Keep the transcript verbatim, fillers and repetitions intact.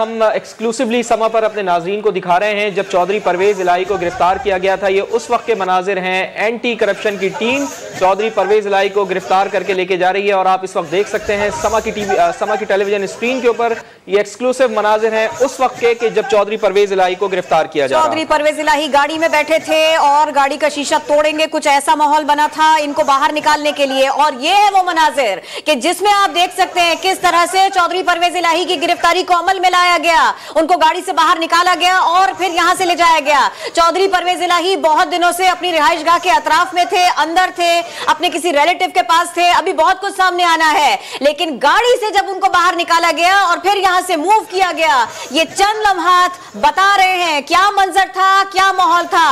हम एक्सक्लूसिवली समा पर अपने नाजरीन को दिखा रहे हैं जब चौधरी परवेज इलाही को गिरफ्तार किया गया था। ये उस वक्त के मनाजिर हैं। एंटी करप्शन की टीम चौधरी परवेज इलाही को गिरफ्तार करके लेके जा रही है और आप इस वक्त देख सकते हैं समा की टीवी समा की टेलीविजन स्क्रीन के ऊपर ये एक्सक्लूसिव मनाजिर हैं उस वक्त के कि जब चौधरी परवेज इलाही को गिरफ्तार किया जा रहा है। चौधरी परवेज इलाही गाड़ी में बैठे थे और गाड़ी का शीशा तोड़ेंगे, कुछ ऐसा माहौल बना था इनको बाहर निकालने के लिए। और ये है वो मनाजिर कि जिसमें आप देख सकते हैं किस तरह से चौधरी परवेज इलाही की गिरफ्तारी को अमल में लाया गया, उनको गाड़ी से बाहर निकाला गया और फिर यहां से ले जाया गया। चौधरी परवेज इलाही बहुत दिनों से अपनी रिहाइशगाह के अतराफ में थे, अंदर थे, अपने किसी रिलेटिव के पास थे, अभी बहुत कुछ सामने आना है। लेकिन गाड़ी से जब उनको बाहर निकाला गया और फिर यहां से मूव किया गया, ये चंद लम्हात बता रहे हैं क्या मंजर था, क्या माहौल था।